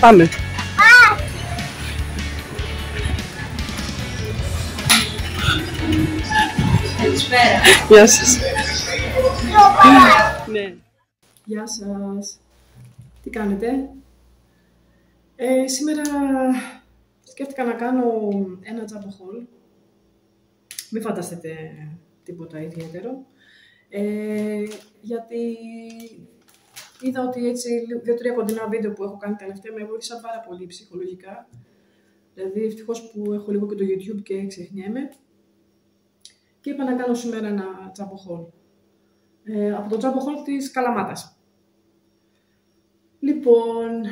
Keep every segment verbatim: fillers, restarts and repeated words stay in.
Πάμε. Καλησπέρα. Γεια σας. Ναι. Γεια σας. Τι κάνετε? Ε, σήμερα σκέφτηκα να κάνω ένα τζάμπο haul. Μην φανταστείτε τίποτα ιδιαίτερο. Ε, γιατί είδα ότι έτσι δύο-τρία κοντινά βίντεο που έχω κάνει τελευταία με βοήθησαν πάρα πολύ ψυχολογικά. Δηλαδή ευτυχώς που έχω λίγο και το YouTube και ξεχνιέμαι. Και είπα να κάνω σήμερα ένα τζάμπο haul. Ε, από το τζάμπο haul της Καλαμάτας. Λοιπόν,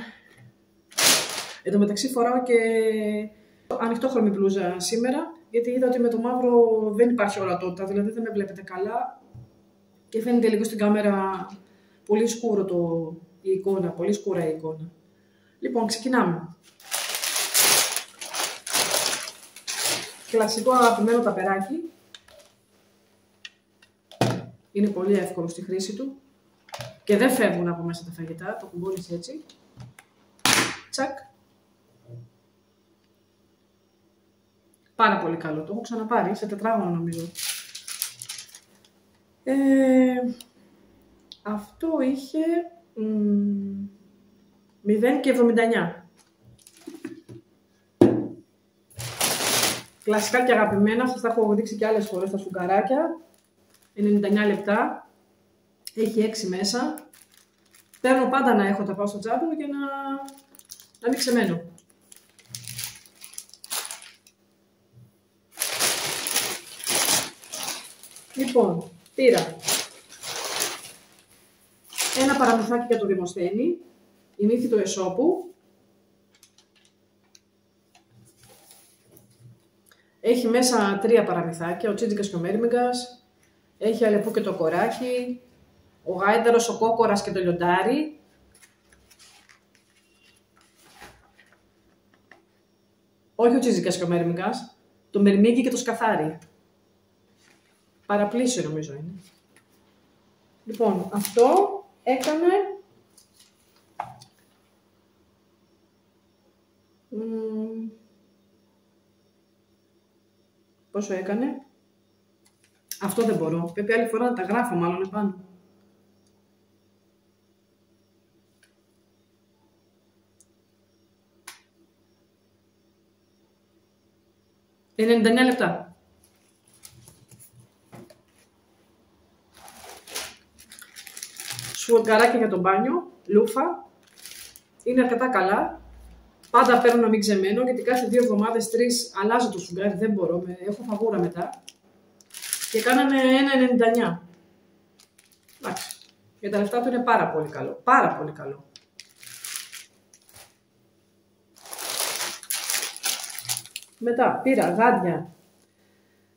εν τω μεταξύ φοράω και ανοιχτόχρωμη μπλούζα σήμερα, γιατί είδα ότι με το μαύρο δεν υπάρχει ορατότητα, δηλαδή δεν με βλέπετε καλά και φαίνεται λίγο στην κάμερα πολύ σκούρο το, η εικόνα, πολύ σκούρα η εικόνα. Λοιπόν, ξεκινάμε. Κλασικό αγαπημένο ταπεράκι. Είναι πολύ εύκολο στη χρήση του και δεν φεύγουν από μέσα τα φαγητά, το κουμπώνεις έτσι. Τσακ. Πάρα πολύ καλό, το έχω ξαναπάρει, σε τετράγωνο νομίζω. Ε, αυτό είχε μηδέν κόμμα εβδομήντα εννιά. Κλασικά και αγαπημένα, σας τα έχω δείξει και άλλες φορές τα σουγκαράκια. ενενήντα εννιά λεπτά, έχει έξι μέσα. Παίρνω πάντα να έχω τα πάω στο τζάμπο για να, να μην ξεμένω. Λοιπόν, πήρα ένα παραμυθάκι για το δημοσθένη, η μύθη του Εσώπου. Έχει μέσα τρία παραμυθάκια, ο Τσίτζικας και ο Μέρμιγκας, έχει Αλεπού και το Κοράκι, ο Γάιντερος, ο Κόκορας και το Λιοντάρι. Όχι ο Τσίτζικας και ο Μέρμιγκας, το Μερμίγκι και το Σκαθάρι. Παραπλήσιο νομίζω είναι. Λοιπόν, αυτό έκανε Μ... πόσο έκανε? Αυτό δεν μπορώ. Πρέπει άλλη φορά να τα γράφω μάλλον επάνω. ενενήντα εννιά λεπτά. Σφουγγαράκια για το μπάνιο, λούφα, είναι αρκετά καλά. Πάντα παίρνω να μην ξεμένω, γιατί κάθε δύο εβδομάδες, τρεις αλλάζω το σφουγγάρι, δεν μπορώ, με, έχω φαγούρα μετά. Και κάνανε ένα ενενήντα εννιά. Εντάξει, για τα λεφτά του είναι πάρα πολύ καλό, πάρα πολύ καλό. Μετά πήρα γάντια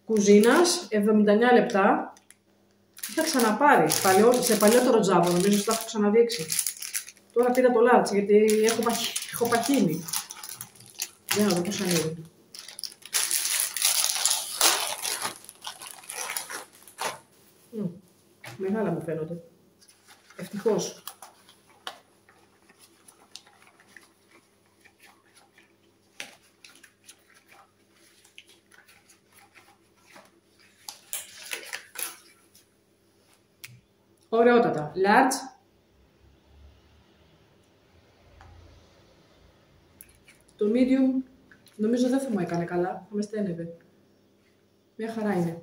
κουζίνας, εβδομήντα εννιά λεπτά. Είχα ξαναπάρει σε παλιότερο τζάμπο, νομίζω ότι τα έχω ξαναδείξει. Τώρα πήρα το λάτσι γιατί έχω, παχ... έχω παχύνει. Για να δω πώς ανοίγει. Mm. Μεγάλα μου φαίνονται. Ευτυχώς. Ωραιότατα. Large. Το medium νομίζω δεν θα μου έκανε καλά, θα με στένευε. Μια χαρά είναι.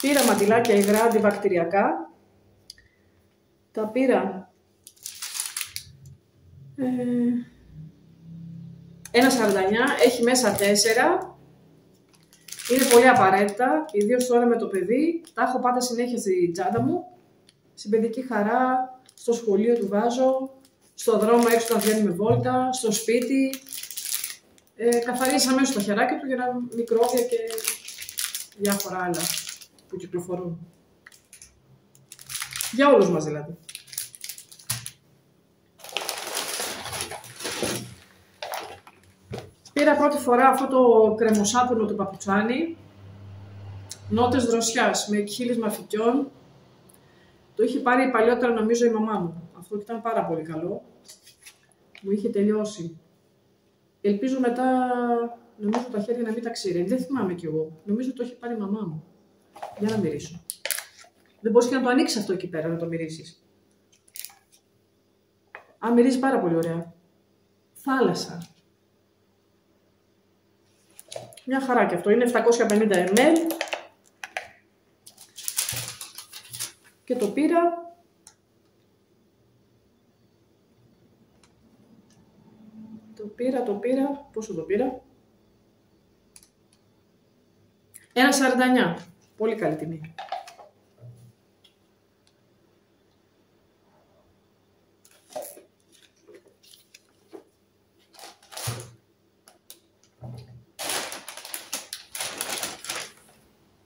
Πήρα μαντιλάκια υγρά αντιβακτηριακά. Τα πήρα ε, ένα σαράντα εννιά, έχει μέσα τέσσερα. Είναι πολύ απαραίτητα, ιδίως τώρα με το παιδί. Τα έχω πάντα συνέχεια στη τσάντα μου. Στην παιδική χαρά, στο σχολείο του βάζω, στο δρόμο έξω όταν βγαίνουμε βόλτα, στο σπίτι. Ε, καθαρίζει αμέσως το χεράκι του για να μικρόβια και διάφορα άλλα που κυκλοφορούν. Για όλους μας δηλαδή. Πήρα πρώτη φορά αυτό το κρεμοσάπινο του παπουτσάνι, νότες δροσιάς με χείλης μαφικιών, Το είχε πάρει παλιότερα νομίζω η μαμά μου. Αυτό ήταν πάρα πολύ καλό. Μου είχε τελειώσει. Ελπίζω μετά, νομίζω τα χέρια να μην τα ξύρει. Δεν θυμάμαι κι εγώ. Νομίζω το είχε πάρει η μαμά μου. Για να μυρίσω. Δεν μπορείς και να το ανοίξεις αυτό εκεί πέρα, να το μυρίσεις. Α, μυρίζει πάρα πολύ ωραία. Θάλασσα. Μια χαρά και αυτό. Είναι επτακόσια πενήντα μιλιλίτρα. Και το πήρα. Το πήρα, το πήρα. Πόσο το πήρα? ένα σαράντα εννιά. Πολύ καλή τιμή.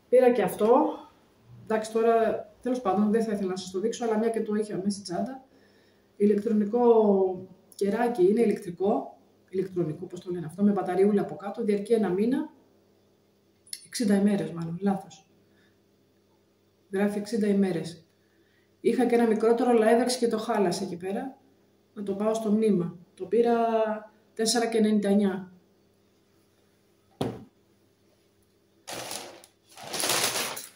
Πήρα και αυτό. Εντάξει, τώρα τέλος πάντων δεν θα ήθελα να σας το δείξω, αλλά μια και το είχα μέσα τσάντα. Ηλεκτρονικό κεράκι, είναι ηλεκτρικό. Ηλεκτρονικό, πώς το λένε αυτό, με μπαταριούλα από κάτω. Διαρκεί ένα μήνα. εξήντα ημέρες, μάλλον. Λάθος. Γράφει εξήντα ημέρες. Είχα και ένα μικρότερο, αλλά έδαξε και το χάλασε εκεί πέρα. Να το πάω στο μνήμα. Το πήρα τέσσερα ενενήντα εννιά.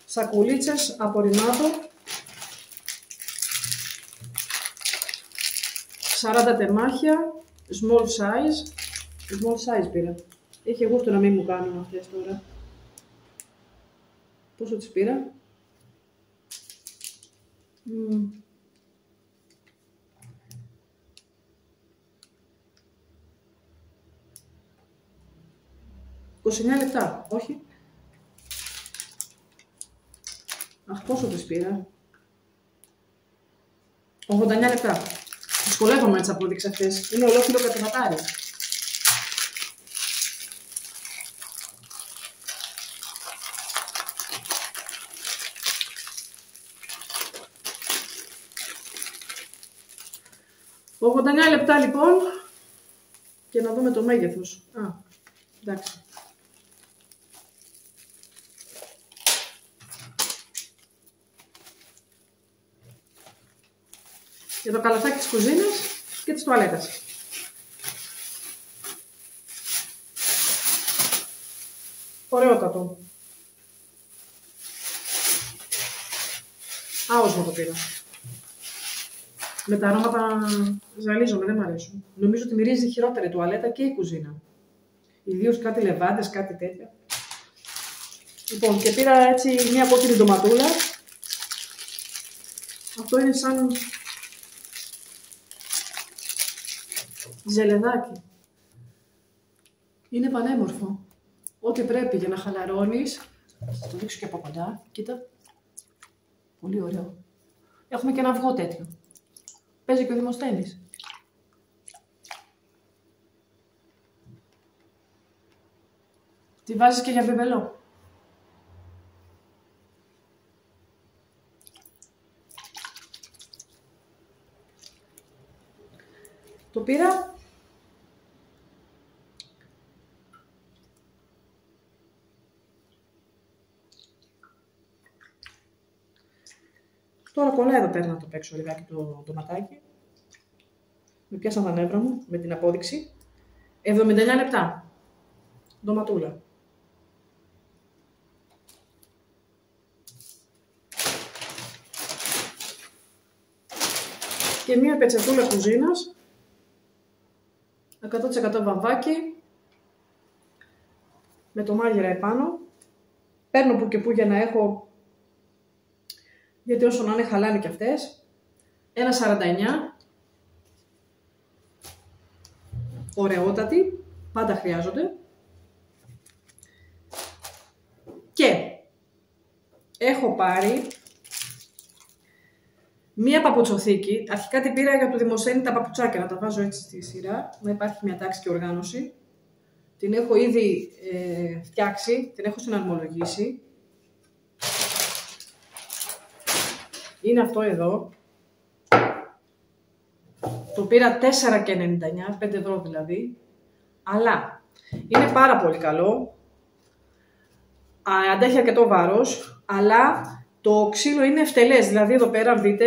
Σακουλίτσες από ρημάτο, σαράντα τεμάχια, small size, small size πήρα. Είχε γούστο να μην μου κάνουν αυτές τώρα. Πόσο τις πήρα? Mm. είκοσι εννιά λεπτά, όχι. Αχ, πόσο τις πήρα? ογδόντα εννιά λεπτά. Δυσκολεύομαι να τις αποδείξω αυτές. Είναι ολόκληρο κατεβατάρι. ογδόντα εννιά λεπτά λοιπόν. Και να δούμε το μέγεθος. Α, εντάξει. Για το καλαθάκι της κουζίνας και της τουαλέτας. Ωραιότατο. Άοσμο το πήρα. Με τα αρώματα ζαλίζομαι, δεν μ' αρέσουν. Νομίζω ότι μυρίζει χειρότερα η τουαλέτα και η κουζίνα. Ιδίως κάτι λεβάντες, κάτι τέτοια. Λοιπόν, και πήρα έτσι μία κόκκινη ντοματούλα. Αυτό είναι σαν... ζελεδάκι. Είναι πανέμορφο. Ό,τι πρέπει για να χαλαρώνεις. Θα το δείξω και από κοντά. Κοίτα. Πολύ ωραίο. Έχουμε και ένα αυγό τέτοιο. Παίζει και ο Δημοσθένης. Τη βάζεις και για μπιμπελό. Το πήρα. Τώρα κολλάει εδώ πέρα να το παίξω λιγάκι το ντοματάκι. Με πιάσαν τα νεύρα μου με την απόδειξη. εβδομήντα εννιά λεπτά. Ντοματούλα. Και μία πετσετούλα κουζίνας. εκατό τοις εκατό βαμβάκι. Με το μάγειρα επάνω. Παίρνω που και που για να έχω... γιατί όσο να είναι χαλάνε και αυτές. ένα σαράντα εννιά. Ωραιότατη. Πάντα χρειάζονται. Και έχω πάρει μία παπουτσοθήκη. Αρχικά την πήρα για το Δημοσθένη τα παπουτσάκια. Να τα βάζω έτσι στη σειρά. Να υπάρχει μια τάξη και οργάνωση. Την έχω ήδη ε, φτιάξει. Την έχω συναρμολογήσει. Είναι αυτό εδώ. Το πήρα τέσσερα ενενήντα εννιά, πέντε ευρώ δηλαδή. Αλλά είναι πάρα πολύ καλό. Αντέχει αρκετό βάρος, αλλά Το ξύλο είναι ευτελές, δηλαδή εδώ πέρα δείτε,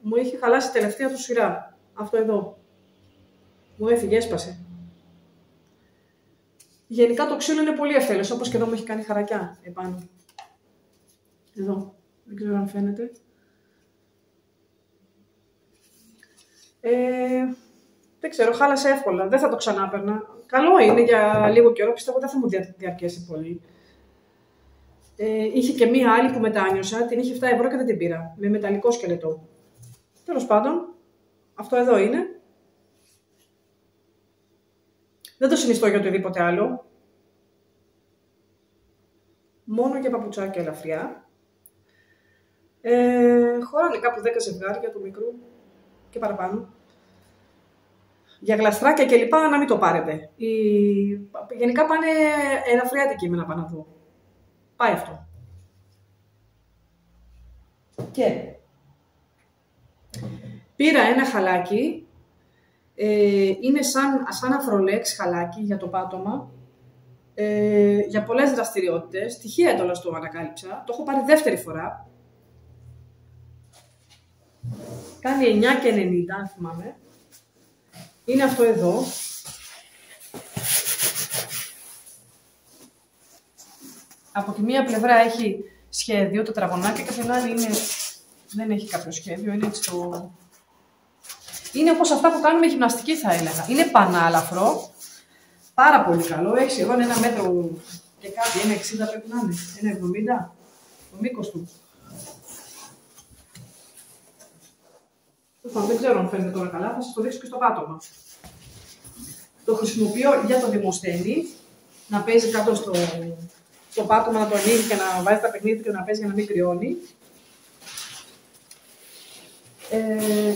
μου είχε χαλάσει τελευταία του σειρά. Αυτό εδώ. Μου έφυγε, έσπασε. Γενικά το ξύλο είναι πολύ ευτελές, όπως και εδώ μου έχει κάνει χαρακιά επάνω. Εδώ, δεν ξέρω αν φαίνεται. Ε, δεν ξέρω, χάλασε εύκολα, δεν θα το ξανά έπαιρνα. Καλό είναι για λίγο καιρό, πιστεύω δεν θα μου δια, διαρκέσει πολύ. Ε, είχε και μία άλλη που μετάνιωσα, την είχε επτά ευρώ και δεν την πήρα, με μεταλλικό σκελετό. Τέλος πάντων, αυτό εδώ είναι. Δεν το συνιστώ για οτιδήποτε άλλο. Μόνο για παπουτσάκια ελαφριά. Ε, χωράνε κάπου δέκα ζευγάρια του μικρού και παραπάνω. Για γλαστράκια και λοιπά να μην το πάρετε. Οι... Γενικά πάνε ελαφριά αντικείμενα πάνω εδώ. Πάει αυτό. Και πήρα ένα χαλάκι. Ε, είναι σαν, σαν αφρολέξ χαλάκι για το πάτωμα. Ε, για πολλές δραστηριότητες. Στοιχεία εντολώς το ανακάλυψα. Το έχω πάρει δεύτερη φορά. Κάνει εννιά και ενενήντα, αν θυμάμαι. Είναι αυτό εδώ. Από τη μία πλευρά έχει σχέδιο, τετραγωνάκια, και από την άλλη είναι... δεν έχει κάποιο σχέδιο, είναι έτσι το... Είναι όπως αυτά που κάνουμε γυμναστική, θα έλεγα. Είναι πανάλαφρο, πάρα πολύ καλό, έχει σχεδόν ένα μέτρο και κάτι, ένα εξήντα πρέπει να είναι, ένα εβδομήντα, το μήκος του. Δεν ξέρω αν φαίνεται τώρα καλά, θα σας το δείξω και στο πάτωμα. Το χρησιμοποιώ για το δημοσθένη, να παίζει κάτω στο, στο πάτωμα, να το ανοίγει και να βάζει τα παιχνίδια και να παίζει για να μην κρυώνει. Ε,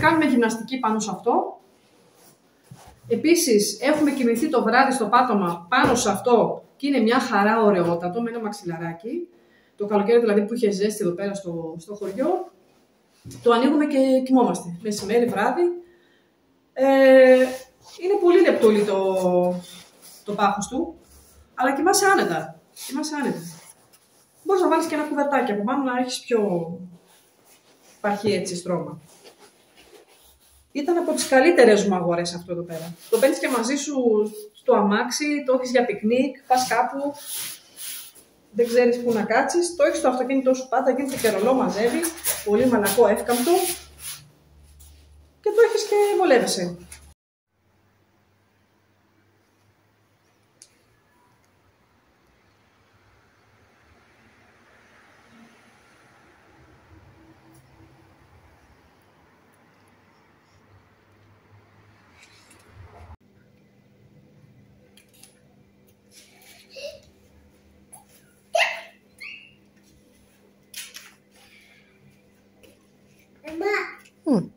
κάνουμε γυμναστική πάνω σε αυτό. Επίσης, έχουμε κοιμηθεί το βράδυ στο πάτωμα πάνω σε αυτό και είναι μια χαρά ωραιότατο με ένα μαξιλαράκι. Το καλοκαίρι δηλαδή που είχε ζέστη εδώ πέρα στο, στο χωριό. Το ανοίγουμε και κοιμόμαστε, μεσημέρι, βράδυ. Ε, είναι πολύ λεπτούλι το, το πάχος του, αλλά κοιμάσαι άνετα. Κοιμάσαι άνετα. Μπορείς να βάλεις και ένα κουβερτάκι από πάνω να έχεις πιο παχύ έτσι στρώμα. Ήταν από τις καλύτερες μου αγορές αυτό εδώ πέρα. Το παίρνεις και μαζί σου στο αμάξι, το έχεις για πικνίκ, πας κάπου, δεν ξέρεις πού να κάτσεις, το έχεις στο αυτοκίνητό σου πάντα, γίνεται και ρολό, μαζεύει. Πολύ μαλακό, εύκαμπτο, και το έχεις και βολεύεσαι. Mm.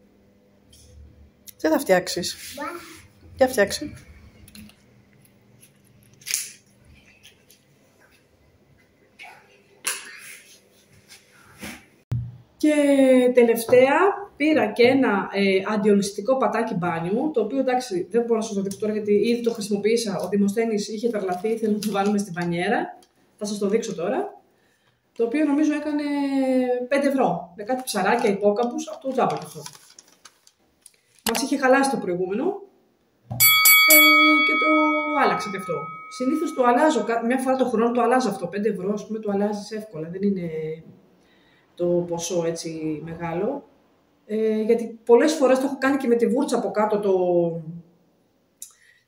Δεν θα φτιάξεις. Yeah. Για φτιάξε. Και τελευταία πήρα και ένα ε, αντιολιστικό πατάκι μπάνιου, το οποίο εντάξει δεν μπορώ να σας το δείξω τώρα γιατί ήδη το χρησιμοποίησα. Ο Δημοσθένης είχε τρελαθεί, ήθελε να το βάλουμε στην μπανιέρα. Θα σας το δείξω τώρα. Το οποίο νομίζω έκανε πέντε ευρώ, με κάτι ψαράκια υπόκαμπους από το Jumbo αυτό. Μας είχε χαλάσει το προηγούμενο ε, και το άλλαξε και αυτό. Συνήθως το αλλάζω, μια φορά το χρόνο το αλλάζω αυτό, πέντε ευρώ ας πούμε το αλλάζεις εύκολα, δεν είναι το ποσό έτσι μεγάλο. Ε, γιατί πολλές φορές το έχω κάνει και με τη βούρτσα από κάτω το...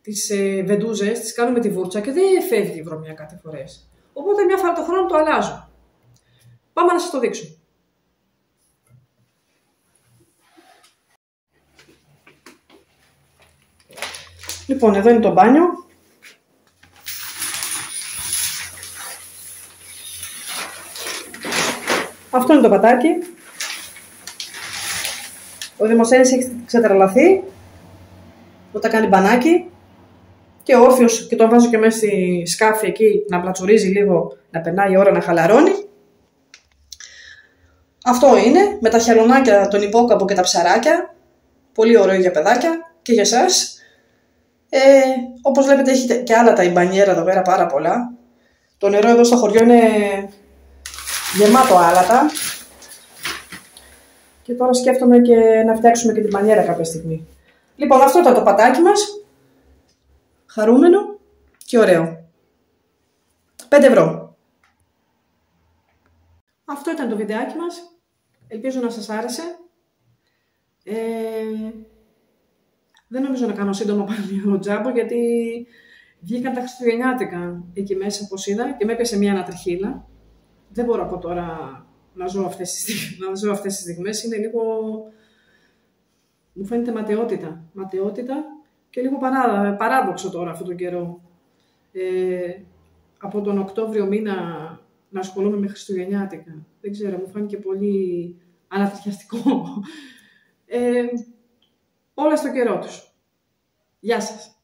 τις ε, βεντούζες, τις κάνω με τη βούρτσα και δεν φεύγει η βρωμιά κάθε φορές. Οπότε μια φορά το χρόνο το αλλάζω. Πάμε να σας το δείξω. Λοιπόν, εδώ είναι το μπάνιο. Αυτό είναι το πατάκι. Ο Δημοσθένης έχει ξετρελαθεί. Το τα κάνει μπανάκι. Και όρθιος, και το βάζω και μέσα στη σκάφη εκεί να πλατσουρίζει λίγο, να περνάει η ώρα να χαλαρώνει. Αυτό είναι, με τα χελωνάκια, τον υπόκαμπο και τα ψαράκια. Πολύ ωραίο για παιδάκια και για εσάς. Ε, όπως βλέπετε έχει και άλλα τα μπανιέρα εδώ πέρα πάρα πολλά. Το νερό εδώ στο χωριό είναι γεμάτο άλατα. Και τώρα σκέφτομαι και να φτιάξουμε και την πανιέρα κάποια στιγμή. Λοιπόν, αυτό ήταν το πατάκι μας. Χαρούμενο και ωραίο. πέντε ευρώ. Αυτό ήταν το βιντεάκι μας. Ελπίζω να σας άρεσε. Ε, δεν νομίζω να κάνω σύντομα πάλι το τζάμπο, γιατί βγήκαν τα Χριστουγεννιάτικα εκεί μέσα, όπως είδα, και με έπιασε μια ανατριχύλα. Δεν μπορώ από τώρα να ζω αυτές τις, να ζω αυτές τις στιγμές. Είναι λίγο... μου φαίνεται ματαιότητα. Ματαιότητα και λίγο παρά, παράδοξο τώρα αυτόν τον καιρό. Ε, από τον Οκτώβριο μήνα να ασχολούμαι με Χριστουγεννιάτικα. Δεν ξέρω, μου φάνηκε πολύ ανατριχιαστικό. Ε, όλα στο καιρό τους. Γεια σας.